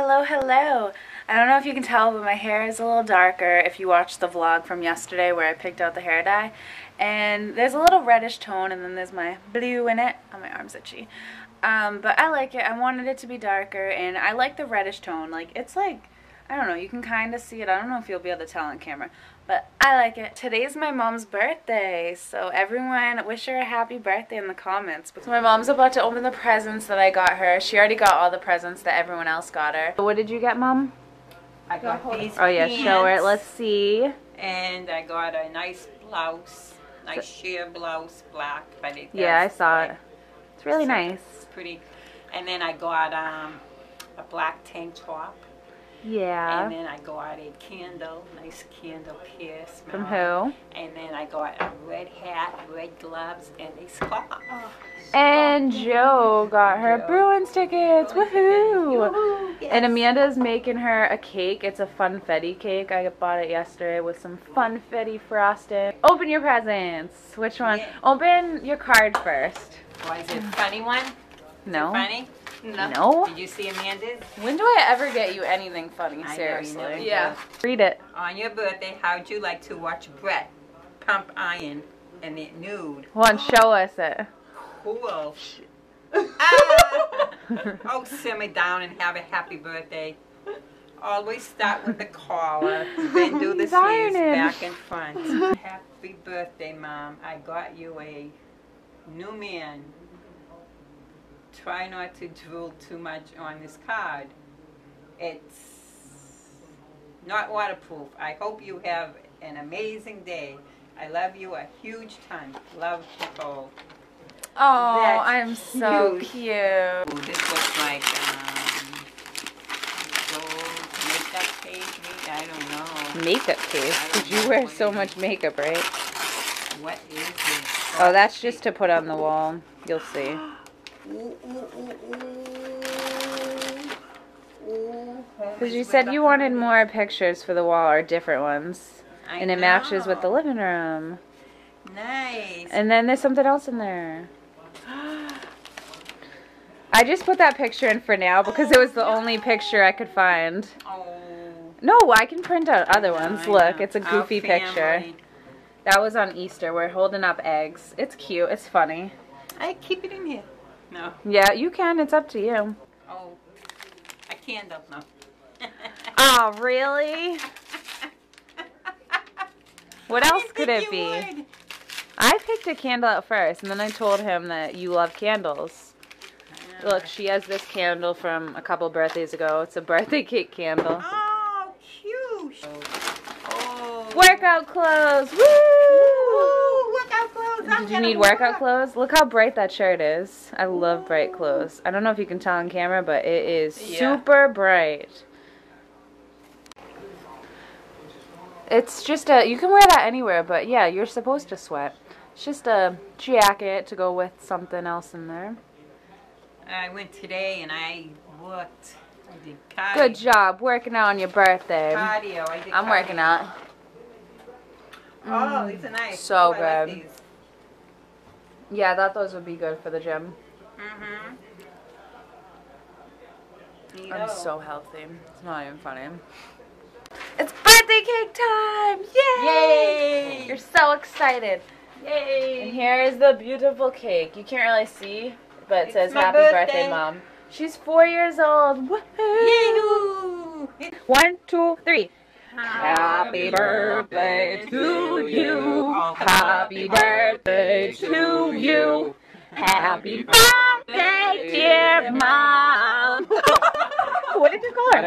Hello, hello. I don't know if you can tell, but my hair is a little darker if you watched the vlog from yesterday where I picked out the hair dye. And there's a little reddish tone, and then there's my blue in it. Oh, my arm's itchy. But I like it. I wanted it to be darker, and I like the reddish tone. Like, it's like, I don't know, you can kind of see it. I don't know if you'll be able to tell on camera, but I like it. Today's my mom's birthday, so everyone wish her a happy birthday in the comments. So my mom's about to open the presents that I got her. She already got all the presents that everyone else got her. What did you get, Mom? I got these. Oh yeah, show her. Let's see. And I got a nice blouse, nice sheer blouse, black. But it yeah, I saw it. It's really nice. It's pretty. And then I got a black tank top. Yeah. And then I got a candle, nice candle pierce. From who? And then I got a red hat, red gloves, and a scarf. Oh, and Joe got her Bruins tickets. Woohoo! Yes. And Amanda's making her a cake. It's a funfetti cake. I bought it yesterday with some funfetti frosting. Open your presents. Which one? Yeah. Open your card first. Why is it a funny one? No. Funny? No. No. Did you see Amanda's? When do I ever get you anything funny? Seriously. I know, yeah. Read it. On your birthday, how'd you like to watch Brett pump iron in the nude? One, show us it. Cool. Oh, simmer down and have a happy birthday. Always start with the collar, then do the sleeves back and front. Happy birthday, Mom. I got you a new man. Try not to drool too much on this card. It's not waterproof. I hope you have an amazing day. I love you a huge ton. Love, Nicole. Oh, that's I'm so cute. Ooh, this looks like gold makeup page. I don't know. Makeup page? Because you wear so much makeup, right? What is this? Oh, that's just to put on the wall. You'll see. Because you said you wanted more pictures for the wall or different ones. And it matches with the living room. Nice. And then there's something else in there. I just put that picture in for now because it was the only picture I could find. No, I can print out other ones. Look, it's a goofy picture. That was on Easter. We're holding up eggs. It's cute. It's funny. I keep it in here. No. Yeah, you can. It's up to you. Oh, I can't up now. Oh, really? What else could it be? Would. I picked a candle out first, and then I told him that you love candles. Look, she has this candle from a couple birthdays ago. It's a birthday cake candle. Oh, cute. Oh. Workout clothes. Woo! Did you need workout clothes? Look how bright that shirt is. I love bright clothes. I don't know if you can tell on camera, but it is super bright. It's just a, you can wear that anywhere, but yeah, you're supposed to sweat. It's just a jacket to go with something else in there. I went today and I worked. I did cardio. Good job working out on your birthday. Cardio. I did cardio. I'm working out. Oh, these are nice. So good. I like these. Yeah, I thought those would be good for the gym. Mm-hmm. I'm so healthy. It's not even funny. It's birthday cake time! Yay! Yay! You're so excited. Yay! And here is the beautiful cake. You can't really see, but it says Happy Birthday, Mom. She's 4 years old. Woohoo! Yay! 1, 2, 3. Happy birthday to you. Happy birthday to you. Happy birthday, dear Mom. What did you call her? I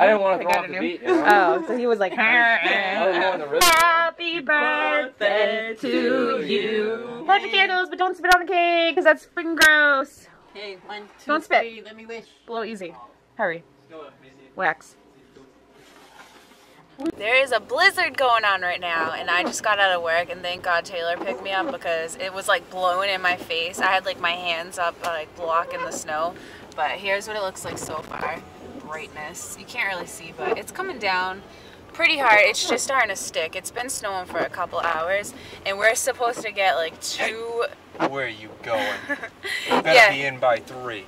didn't want to go off the beat. Oh, so he was like, happy birthday to you. Light the candles, but don't spit on the cake, because that's freaking gross. Okay, 1, 2, 3, let me wish. Blow easy. Hurry. Wax. There is a blizzard going on right now, and I just got out of work, and thank God Taylor picked me up because it was like blowing in my face. I had like my hands up like blocking the snow, but here's what it looks like so far. Brightness. You can't really see, but it's coming down pretty hard. It's just starting to stick. It's been snowing for a couple hours, and we're supposed to get like 2 Where are you going? You better be in by 3.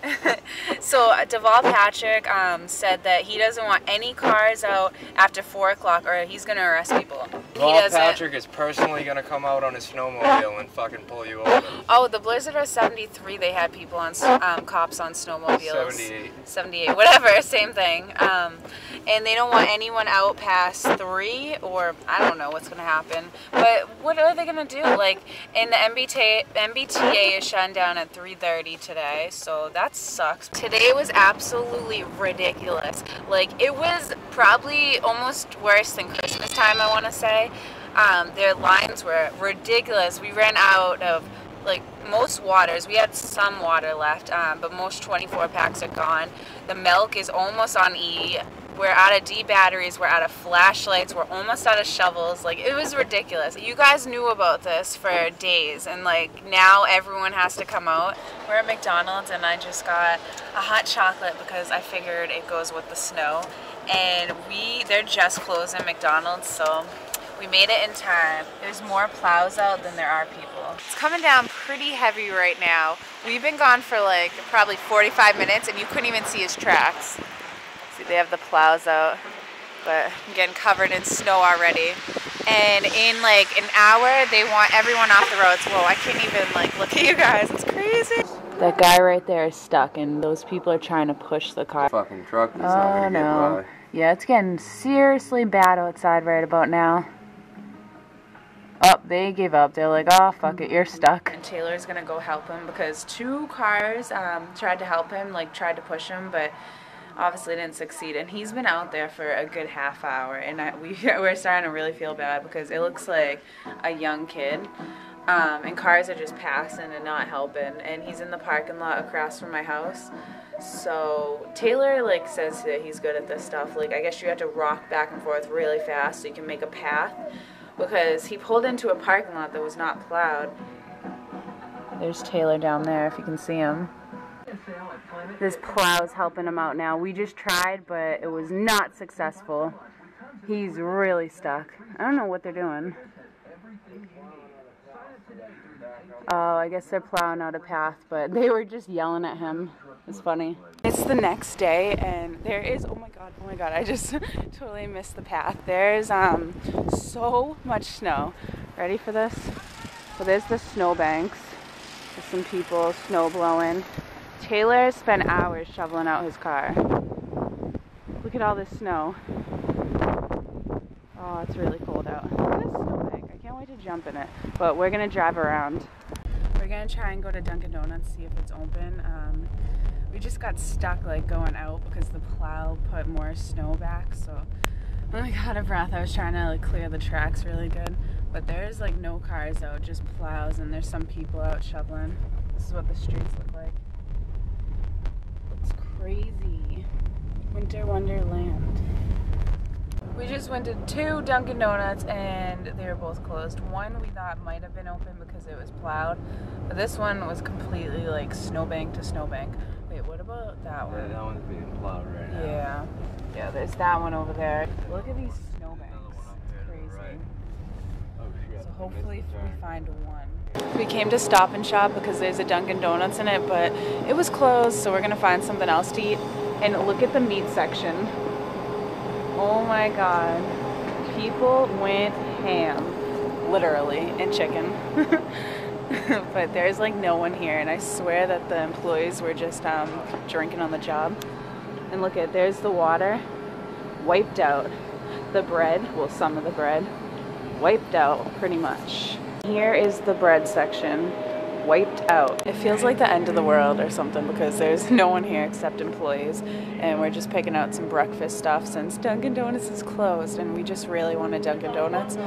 So Deval Patrick said that he doesn't want any cars out after 4 o'clock or he's going to arrest people. Deval Patrick is personally going to come out on his snowmobile and fucking pull you over. Oh, the Blizzard of 73, they had people on, cops on snowmobiles. 78. 78, whatever, same thing. And they don't want anyone out past 3 or I don't know what's going to happen. But what are they going to do? Like, in the MBTA is shut down at 3:30 today, so that sucks. Today was absolutely ridiculous. Like, it was probably almost worse than Christmas time, I want to say. Their lines were ridiculous. We ran out of, like, most waters. We had some water left, but most 24 packs are gone. The milk is almost on E. We're out of D batteries, we're out of flashlights, we're almost out of shovels. Like, it was ridiculous. You guys knew about this for days, and like, now everyone has to come out. We're at McDonald's and I just got a hot chocolate because I figured it goes with the snow. And they're just closing McDonald's, so we made it in time. There's more plows out than there are people. It's coming down pretty heavy right now. We've been gone for like probably 45 minutes and you couldn't even see his tracks. They have the plows out, but I'm getting covered in snow already. And in like an hour, they want everyone off the roads. Whoa, I can't even like look at you guys. It's crazy. That guy right there is stuck, and those people are trying to push the car. Fucking truck is not gonna get by. Yeah, it's getting seriously bad outside right about now. Oh, they gave up. They're like, oh, fuck it, you're stuck. And Taylor's gonna go help him because 2 cars tried to help him, like tried to push him, but obviously didn't succeed, and he's been out there for a good half hour, and we're starting to really feel bad because it looks like a young kid, and cars are just passing and not helping, and he's in the parking lot across from my house. So Taylor like says that he's good at this stuff. Like, I guess you have to rock back and forth really fast so you can make a path, because he pulled into a parking lot that was not plowed. There's Taylor down there if you can see him. This plow is helping him out now. We just tried, but it was not successful. He's really stuck. I don't know what they're doing. Oh, I guess they're plowing out a path, but they were just yelling at him. It's funny. It's the next day, and there is, oh my god, I just totally missed the path. There's so much snow. Ready for this? Well, there's the snowbanks. There's some people snow blowing. Taylor spent hours shoveling out his car. Look at all this snow. Oh, it's really cold out. Look at this snowbank. I can't wait to jump in it. But we're going to drive around. We're going to try and go to Dunkin' Donuts, see if it's open. We just got stuck like going out because the plow put more snow back. So, oh my god, out of breath. I was trying to like clear the tracks really good. But there's like no cars out, just plows, and there's some people out shoveling. This is what the streets look like. Crazy. Winter Wonderland. We just went to 2 Dunkin' Donuts and they were both closed. One we thought might have been open because it was plowed, but this one was completely like snowbank to snowbank. Wait, what about that one? Yeah, that one's being plowed right now. Yeah. Yeah, there's that one over there. Look at these snowbanks. It's crazy. So hopefully we find one. We came to Stop and Shop because there's a Dunkin' Donuts in it, but it was closed, so we're gonna find something else to eat. And look at the meat section. Oh my god. People went ham, literally, and chicken. But there's like no one here, and I swear that the employees were just drinking on the job. And look at, there's the water, wiped out. The bread, well, some of the bread, wiped out pretty much. Here is the bread section, wiped out. It feels like the end of the world or something because there's no one here except employees, and we're just picking out some breakfast stuff since Dunkin' Donuts is closed and we just really wanted Dunkin' Donuts.